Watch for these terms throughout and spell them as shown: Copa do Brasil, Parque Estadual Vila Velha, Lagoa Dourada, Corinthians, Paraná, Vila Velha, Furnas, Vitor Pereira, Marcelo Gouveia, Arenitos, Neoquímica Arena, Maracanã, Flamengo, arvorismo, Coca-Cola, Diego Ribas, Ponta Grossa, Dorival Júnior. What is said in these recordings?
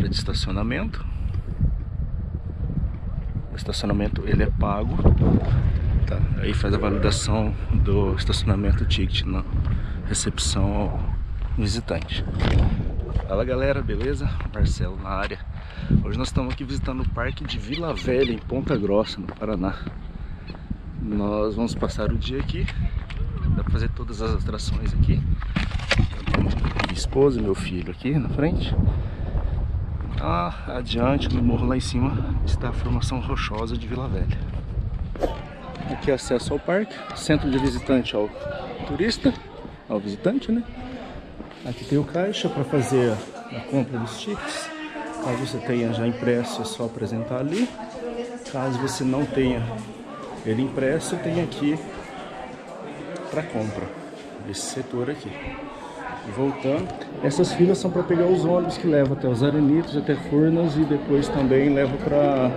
área de estacionamento. O estacionamento ele é pago, tá? Aí faz a validação do estacionamento ticket na recepção ao visitante. Fala galera, beleza? Marcelo na área. Hoje nós estamos aqui visitando o Parque de Vila Velha, em Ponta Grossa, no Paraná. Nós vamos passar o dia aqui. Dá pra fazer todas as atrações aqui. Minha esposa e meu filho aqui na frente. Adiante, no morro lá em cima, está a formação rochosa de Vila Velha. Aqui é acesso ao parque, centro de visitante ao turista, ao visitante, né? Aqui tem o caixa para fazer a compra dos tickets. Caso você tenha já impresso, é só apresentar ali. Caso você não tenha ele impresso, tem aqui para compra, esse setor aqui. Voltando, essas filas são para pegar os ônibus que levam até os Arenitos, até Furnas, e depois também levam para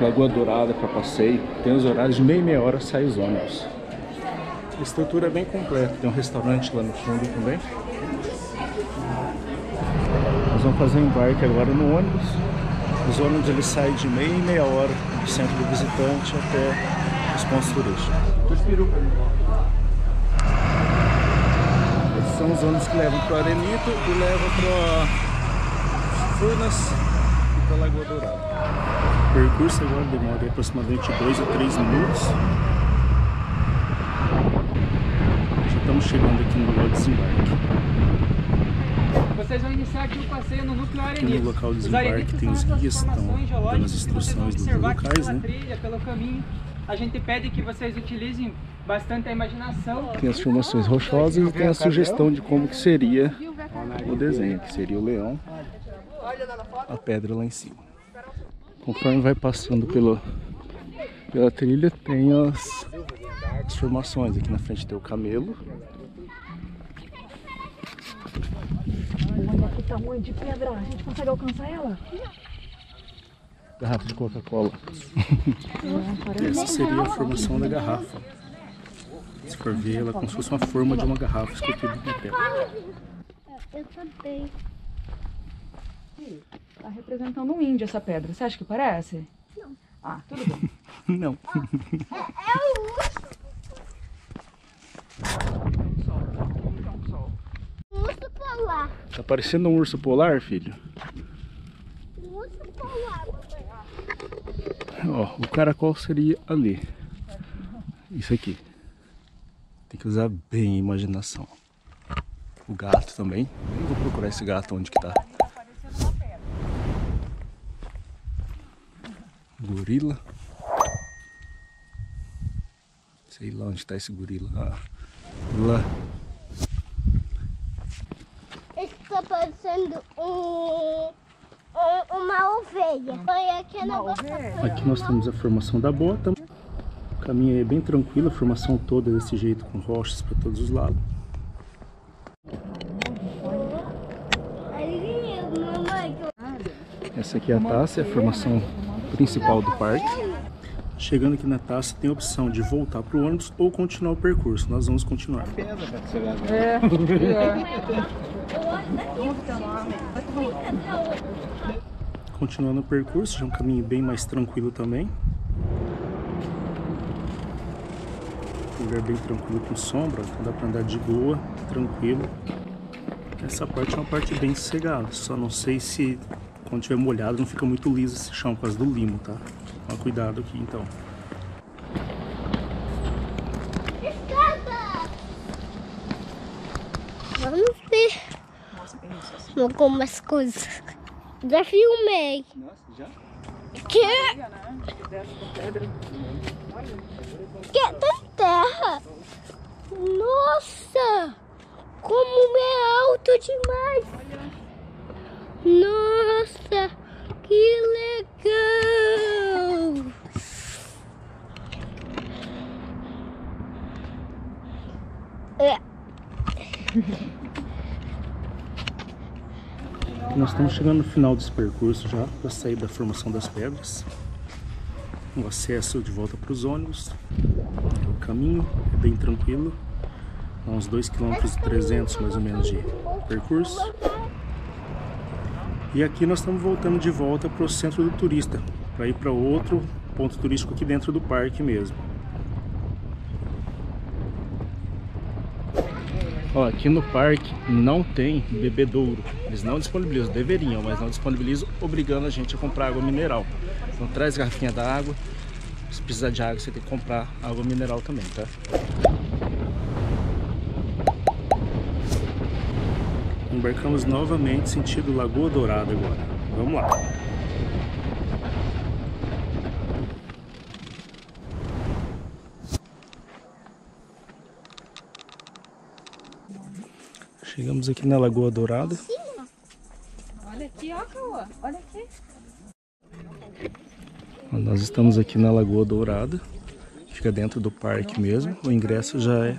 Lagoa Dourada, para passeio. Tem os horários de meia hora, sai os ônibus. A estrutura é bem completa, tem um restaurante lá no fundo também. Nós vamos fazer um embarque agora no ônibus. Os ônibus eles saem de meia hora do centro do visitante até os pontos turísticos. Esses são os ônibus que levam para o Arenito e levam para Furnas e para Lagoa Dourada. O percurso agora demora aproximadamente 2 ou 3 minutos. Estamos chegando aqui no local de desembarque. Vocês vão iniciar aqui o passeio no núcleo Arenitos. Aqui no local de desembarque tem os guias que estão dando as instruções dos locais, né? Trilha, pelo caminho, a gente pede que vocês utilizem bastante a imaginação. Tem as formações rochosas e tem a sugestão de como que seria o desenho, que seria o leão, a pedra lá em cima. Conforme vai passando pela trilha, tem as formações. Aqui na frente tem o camelo. Olha que tamanho de pedra, a gente consegue alcançar ela? Garrafa de Coca-Cola. Essa seria a formação da garrafa. Se for ver, ela é como se fosse uma forma de uma garrafa esculpida na pedra. Eu também. Tá representando um índio essa pedra, você acha que parece? Não. Ah, tudo bom. Não. É um urso polar. Tá parecendo um urso polar, filho? Um urso polar. Ó, o caracol seria ali. Isso aqui. Tem que usar bem a imaginação. O gato também. Eu vou procurar esse gato onde que tá. Gorila. Sei lá onde está esse gorila. Lá. Está parecendo uma ovelha. Aqui nós temos a formação da bota. O caminho é bem tranquilo, a formação toda é desse jeito, com rochas para todos os lados. Essa aqui é a taça, é a formação principal do parque. Chegando aqui na taça tem a opção de voltar para o ônibus ou continuar o percurso. Nós vamos continuar. Continuando o percurso, já é um caminho bem mais tranquilo também. Um lugar bem tranquilo com sombra, então dá para andar de boa, tranquilo. Essa parte é uma parte bem sossegada, só não sei se quando tiver molhado não fica muito liso esse chão por causa do limo, tá? Mas cuidado aqui então. Escada! Vamos ver. Nossa, algumas coisas. Já filmei. Nossa, já? Que tem terra. Nossa! Como é alto demais! Nossa, que legal! Nós estamos chegando no final desse percurso já, para sair da formação das pedras. O acesso de volta para os ônibus. O caminho é bem tranquilo. Dá uns 2,3 km mais ou menos de percurso. E aqui nós estamos voltando de volta para o centro do turista, para ir para outro ponto turístico aqui dentro do parque mesmo. Ó, aqui no parque não tem bebedouro, eles não disponibilizam, deveriam, mas não disponibilizam, obrigando a gente a comprar água mineral. Então traz garrafinha da água, se precisar de água você tem que comprar água mineral também, tá? Embarcamos novamente sentido Lagoa Dourada agora. Vamos lá. Chegamos aqui na Lagoa Dourada. Olha aqui, ó, Cauã. Olha aqui. Nós estamos aqui na Lagoa Dourada. Fica dentro do parque mesmo. O ingresso já é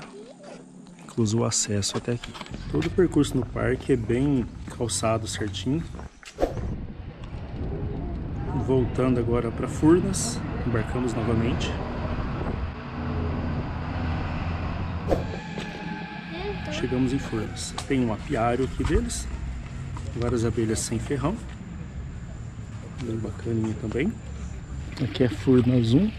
incluso o acesso até aqui. Todo o percurso no parque é bem calçado certinho. Voltando agora para Furnas, embarcamos novamente. Chegamos em Furnas. Tem um apiário aqui deles, várias abelhas sem ferrão, bem bacaninha também. Aqui é Furnas 1.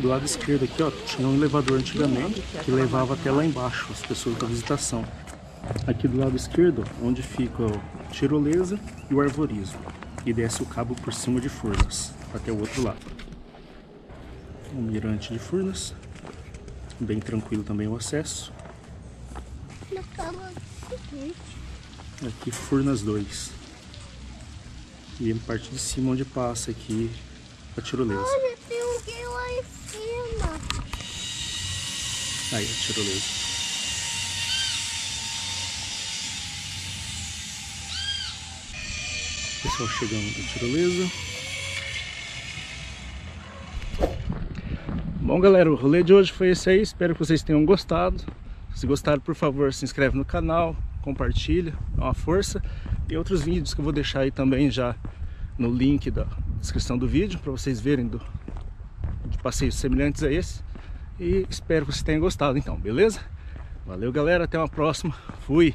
Do lado esquerdo aqui, ó, tinha um elevador antigamente que levava até lá embaixo as pessoas da visitação. Aqui do lado esquerdo, onde fica a tirolesa e o arvorismo. E desce o cabo por cima de Furnas, até o outro lado. O mirante de Furnas. Bem tranquilo também o acesso. Aqui Furnas 2. E a parte de cima onde passa aqui a tirolesa. Aí, tirolesa. Pessoal chegando na tirolesa. Bom, galera, o rolê de hoje foi esse aí. Espero que vocês tenham gostado. Se gostaram, por favor, se inscreve no canal, compartilha, dá uma força. E outros vídeos que eu vou deixar aí também já no link da descrição do vídeo, para vocês verem de passeios semelhantes a esse. E espero que vocês tenham gostado então, beleza? Valeu, galera, até uma próxima. Fui!